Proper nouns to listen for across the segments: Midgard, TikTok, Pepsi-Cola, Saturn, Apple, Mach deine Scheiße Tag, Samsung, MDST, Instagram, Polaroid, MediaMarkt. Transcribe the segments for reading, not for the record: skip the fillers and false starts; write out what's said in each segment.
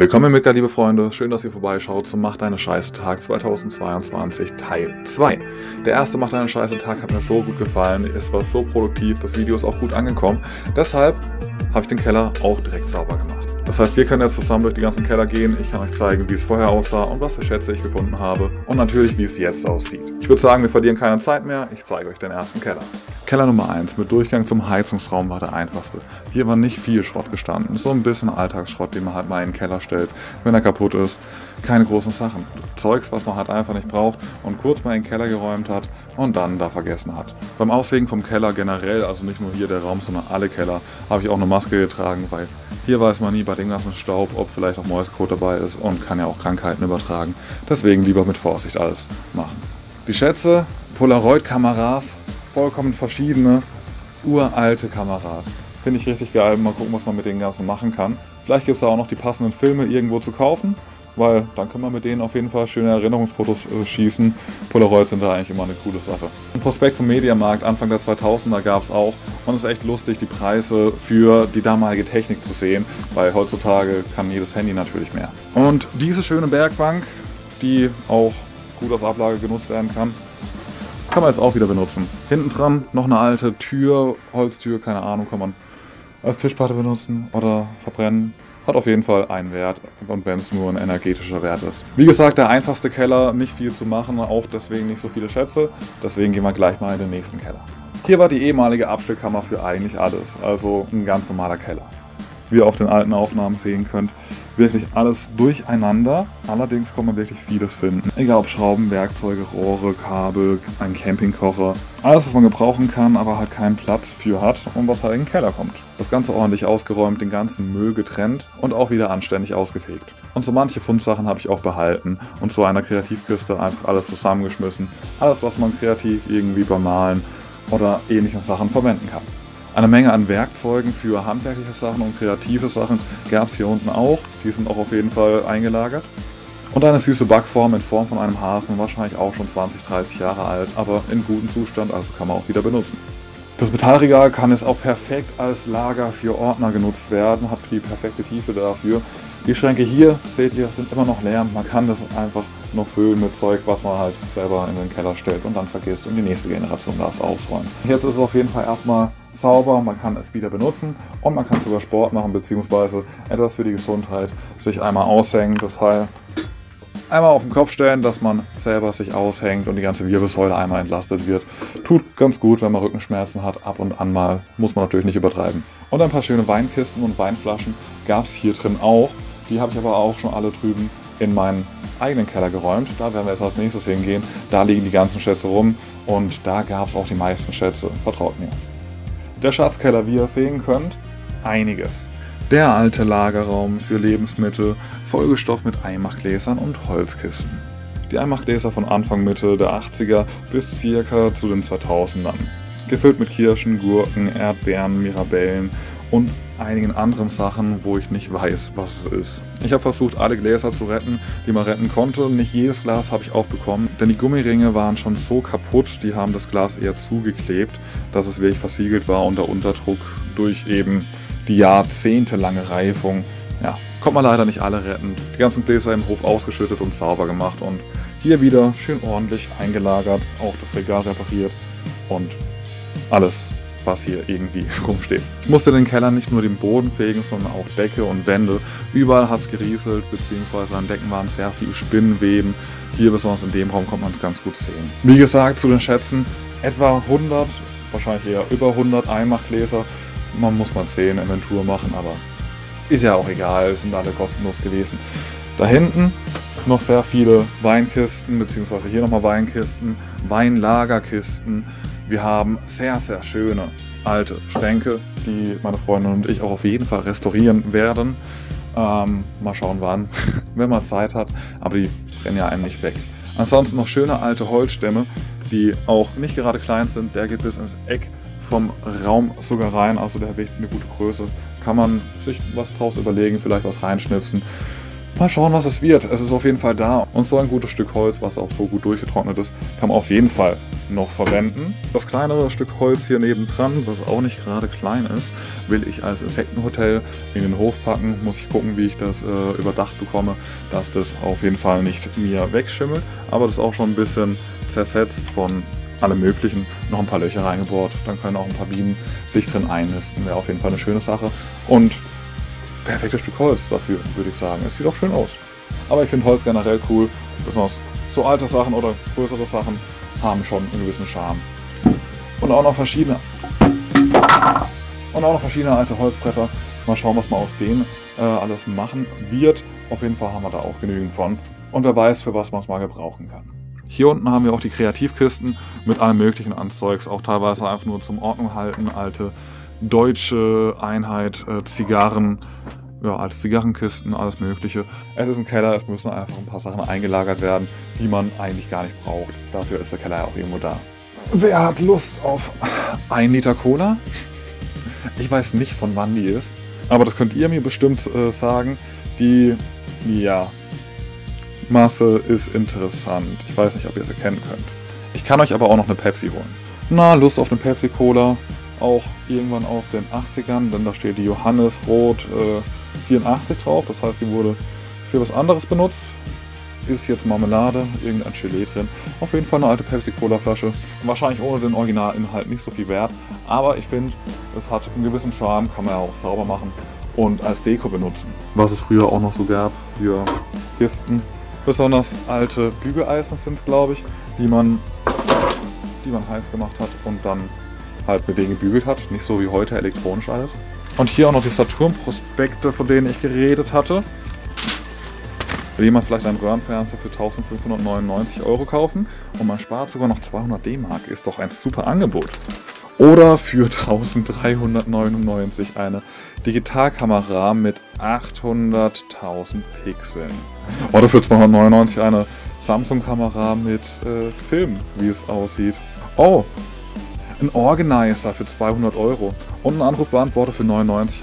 Willkommen in Midgard, liebe Freunde, schön, dass ihr vorbeischaut zum Mach deine Scheiße Tag 2022 Teil 2. Der erste Mach deine Scheiße Tag hat mir so gut gefallen, es war so produktiv, das Video ist auch gut angekommen, deshalb habe ich den Keller auch direkt sauber gemacht. Das heißt, wir können jetzt zusammen durch die ganzen Keller gehen, ich kann euch zeigen, wie es vorher aussah und was für Schätze ich gefunden habe und natürlich, wie es jetzt aussieht. Ich würde sagen, wir verlieren keine Zeit mehr, ich zeige euch den ersten Keller. Keller Nummer 1 mit Durchgang zum Heizungsraum war der einfachste. Hier war nicht viel Schrott gestanden, so ein bisschen Alltagsschrott, den man halt mal in den Keller stellt, wenn er kaputt ist. Keine großen Sachen, Zeugs, was man halt einfach nicht braucht und kurz mal in den Keller geräumt hat und dann da vergessen hat. Beim Ausfegen vom Keller generell, also nicht nur hier der Raum, sondern alle Keller, habe ich auch eine Maske getragen, weil hier weiß man nie bei dem ganzen Staub, ob vielleicht auch Mäusekot dabei ist und kann ja auch Krankheiten übertragen. Deswegen lieber mit Vorsicht alles machen. Die Schätze, Polaroid-Kameras, vollkommen verschiedene, uralte Kameras. Finde ich richtig geil, mal gucken, was man mit den ganzen machen kann. Vielleicht gibt es da auch noch die passenden Filme irgendwo zu kaufen, weil dann kann man mit denen auf jeden Fall schöne Erinnerungsfotos schießen. Polaroids sind da eigentlich immer eine coole Sache. Ein Prospekt vom MediaMarkt Anfang der 2000er gab es auch und es ist echt lustig, die Preise für die damalige Technik zu sehen, weil heutzutage kann jedes Handy natürlich mehr. Und diese schöne Bergbank, die auch gut als Ablage genutzt werden kann, kann man jetzt auch wieder benutzen. Hinten dran noch eine alte Tür, Holztür, keine Ahnung, kann man als Tischplatte benutzen oder verbrennen. Hat auf jeden Fall einen Wert und wenn es nur ein energetischer Wert ist. Wie gesagt, der einfachste Keller, nicht viel zu machen, auch deswegen nicht so viele Schätze. Deswegen gehen wir gleich mal in den nächsten Keller. Hier war die ehemalige Abstellkammer für eigentlich alles, also ein ganz normaler Keller. Wie ihr auf den alten Aufnahmen sehen könnt, wirklich alles durcheinander. Allerdings kann man wirklich vieles finden. Egal ob Schrauben, Werkzeuge, Rohre, Kabel, ein Campingkocher. Alles, was man gebrauchen kann, aber halt keinen Platz für hat und was halt in den Keller kommt. Das Ganze ordentlich ausgeräumt, den ganzen Müll getrennt und auch wieder anständig ausgefegt. Und so manche Fundsachen habe ich auch behalten und zu einer Kreativkiste einfach alles zusammengeschmissen. Alles, was man kreativ irgendwie beim Malen oder ähnlichen Sachen verwenden kann. Eine Menge an Werkzeugen für handwerkliche Sachen und kreative Sachen gab es hier unten auch. Die sind auch auf jeden Fall eingelagert. Und eine süße Backform in Form von einem Hasen, wahrscheinlich auch schon 20, 30 Jahre alt, aber in gutem Zustand, also kann man auch wieder benutzen. Das Metallregal kann jetzt auch perfekt als Lager für Ordner genutzt werden, hat die perfekte Tiefe dafür. Die Schränke hier, seht ihr, sind immer noch leer. Man kann das einfach noch füllen mit Zeug, was man halt selber in den Keller stellt und dann vergisst und die nächste Generation darf es ausräumen. Jetzt ist es auf jeden Fall erstmal sauber, man kann es wieder benutzen und man kann sogar Sport machen bzw. etwas für die Gesundheit sich einmal aushängen. Das heißt, einmal auf den Kopf stellen, dass man selber sich aushängt und die ganze Wirbelsäule einmal entlastet wird. Tut ganz gut, wenn man Rückenschmerzen hat, ab und an mal, muss man natürlich nicht übertreiben. Und ein paar schöne Weinkisten und Weinflaschen gab es hier drin auch. Die habe ich aber auch schon alle drüben in meinen eigenen Keller geräumt. Da werden wir jetzt als nächstes hingehen. Da liegen die ganzen Schätze rum und da gab es auch die meisten Schätze. Vertraut mir. Der Schatzkeller, wie ihr sehen könnt, einiges. Der alte Lagerraum für Lebensmittel, vollgestopft mit Einmachgläsern und Holzkisten. Die Einmachgläser von Anfang Mitte der 80er bis circa zu den 2000ern. Gefüllt mit Kirschen, Gurken, Erdbeeren, Mirabellen und einigen anderen Sachen, wo ich nicht weiß, was es ist. Ich habe versucht, alle Gläser zu retten, die man retten konnte. Nicht jedes Glas habe ich aufbekommen, denn die Gummiringe waren schon so kaputt, die haben das Glas eher zugeklebt, dass es wirklich versiegelt war unter Unterdruck durch eben die jahrzehntelange Reifung. Ja, konnte man leider nicht alle retten. Die ganzen Gläser im Hof ausgeschüttet und sauber gemacht und hier wieder schön ordentlich eingelagert, auch das Regal repariert und alles, was hier irgendwie rumsteht. Ich musste den Keller nicht nur den Boden fegen, sondern auch Decke und Wände. Überall hat es gerieselt, beziehungsweise an Decken waren sehr viele Spinnenweben. Hier besonders in dem Raum konnte man es ganz gut sehen. Wie gesagt, zu den Schätzen etwa 100, wahrscheinlich eher über 100 Einmachgläser. Man muss mal 10 Inventur machen, aber ist ja auch egal, sind alle kostenlos gewesen. Da hinten noch sehr viele Weinkisten, beziehungsweise hier nochmal Weinkisten, Weinlagerkisten. Wir haben sehr, sehr schöne alte Schränke, die meine Freundin und ich auch auf jeden Fall restaurieren werden. Mal schauen wann, wenn man Zeit hat, aber die rennen ja einem nicht weg. Ansonsten noch schöne alte Holzstämme, die auch nicht gerade klein sind. Der geht bis ins Eck vom Raum sogar rein, also der hat wirklich eine gute Größe. Kann man sich was draus überlegen, vielleicht was reinschnitzen. Mal schauen, was es wird. Es ist auf jeden Fall da. Und so ein gutes Stück Holz, was auch so gut durchgetrocknet ist, kann man auf jeden Fall noch verwenden. Das kleinere Stück Holz hier nebendran, was auch nicht gerade klein ist, will ich als Insektenhotel in den Hof packen. Muss ich gucken, wie ich das überdacht bekomme, dass das auf jeden Fall nicht mir wegschimmelt. Aber das ist auch schon ein bisschen zersetzt von allem möglichen. Noch ein paar Löcher reingebohrt, dann können auch ein paar Bienen sich drin einnisten. Wäre auf jeden Fall eine schöne Sache. Und perfektes Stück Holz dafür, würde ich sagen. Es sieht auch schön aus. Aber ich finde Holz generell cool. Besonders so alte Sachen oder größere Sachen haben schon einen gewissen Charme. Und auch noch verschiedene. Und auch noch verschiedene alte Holzbretter. Mal schauen, was man aus denen alles machen wird. Auf jeden Fall haben wir da auch genügend von. Und wer weiß, für was man es mal gebrauchen kann. Hier unten haben wir auch die Kreativkisten mit allem möglichen an Zeugs. Auch teilweise einfach nur zum Ordnung halten. Alte deutsche Einheit, Zigarren, ja, alte Zigarrenkisten, alles mögliche. Es ist ein Keller, es müssen einfach ein paar Sachen eingelagert werden, die man eigentlich gar nicht braucht. Dafür ist der Keller ja auch irgendwo da. Wer hat Lust auf 1 Liter Cola? Ich weiß nicht, von wann die ist, aber das könnt ihr mir bestimmt sagen. Die, ja, Masse ist interessant. Ich weiß nicht, ob ihr es erkennen könnt. Ich kann euch aber auch noch eine Pepsi holen. Na, Lust auf eine Pepsi-Cola? Auch irgendwann aus den 80ern, denn da steht die Johannes Roth 84 drauf, das heißt, die wurde für was anderes benutzt. Ist jetzt Marmelade, irgendein Gelee drin. Auf jeden Fall eine alte Pepsi-Cola-Flasche. Wahrscheinlich ohne den Originalinhalt nicht so viel wert, aber ich finde, es hat einen gewissen Charme, kann man ja auch sauber machen und als Deko benutzen. Was es früher auch noch so gab für Kisten. Besonders alte Bügeleisen sind es, glaube ich, die man heiß gemacht hat und dann halt mit denen gebügelt hat, nicht so wie heute elektronisch alles. Und hier auch noch die Saturn-Prospekte, von denen ich geredet hatte. Will jemand vielleicht einen Röhrenfernseher für 1599 € kaufen und man spart sogar noch 200 D-Mark, ist doch ein super Angebot. Oder für 1399 eine Digitalkamera mit 800.000 Pixeln. Oder für 299 eine Samsung-Kamera mit Film, wie es aussieht. Oh! Ein Organizer für 200 € und ein Anrufbeantworter für 99 €.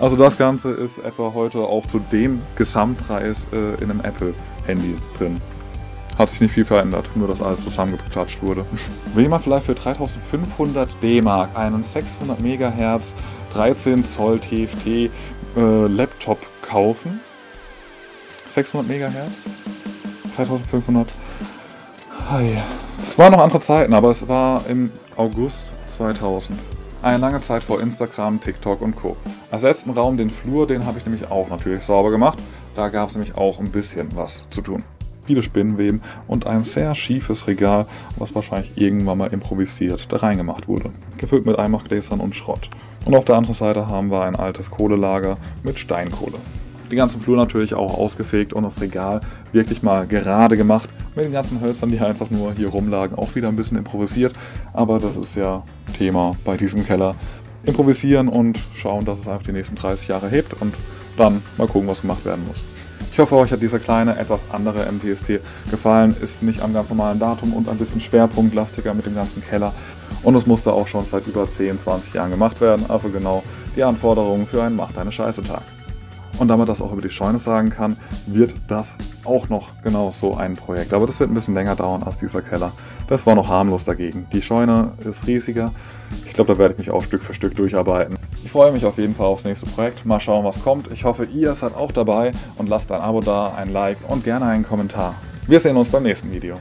Also das Ganze ist etwa heute auch zu dem Gesamtpreis in einem Apple-Handy drin. Hat sich nicht viel verändert, nur dass alles zusammengeklatscht wurde. Will jemand vielleicht für 3500 D-Mark einen 600 MHz 13 Zoll TFT Laptop kaufen? 600 MHz? 3500? Ah, ja. Es waren noch andere Zeiten, aber es war im August 2000. Eine lange Zeit vor Instagram, TikTok und Co. Als letzten Raum den Flur, den habe ich nämlich auch natürlich sauber gemacht. Da gab es nämlich auch ein bisschen was zu tun. Viele Spinnenweben und ein sehr schiefes Regal, was wahrscheinlich irgendwann mal improvisiert da reingemacht wurde. Gefüllt mit Einmachgläsern und Schrott. Und auf der anderen Seite haben wir ein altes Kohlelager mit Steinkohle. Den ganzen Flur natürlich auch ausgefegt und das Regal wirklich mal gerade gemacht. Mit den ganzen Hölzern, die einfach nur hier rumlagen, auch wieder ein bisschen improvisiert. Aber das ist ja Thema bei diesem Keller. Improvisieren und schauen, dass es einfach die nächsten 30 Jahre hebt und dann mal gucken, was gemacht werden muss. Ich hoffe, euch hat dieser kleine, etwas andere MTST gefallen. Ist nicht am ganz normalen Datum und ein bisschen schwerpunktlastiger mit dem ganzen Keller. Und es musste auch schon seit über 10, 20 Jahren gemacht werden. Also genau die Anforderungen für einen Mach deine Scheiße Tag. Und da man das auch über die Scheune sagen kann, wird das auch noch genau so ein Projekt. Aber das wird ein bisschen länger dauern als dieser Keller. Das war noch harmlos dagegen. Die Scheune ist riesiger. Ich glaube, da werde ich mich auch Stück für Stück durcharbeiten. Ich freue mich auf jeden Fall aufs nächste Projekt. Mal schauen, was kommt. Ich hoffe, ihr seid auch dabei und lasst ein Abo da, ein Like und gerne einen Kommentar. Wir sehen uns beim nächsten Video.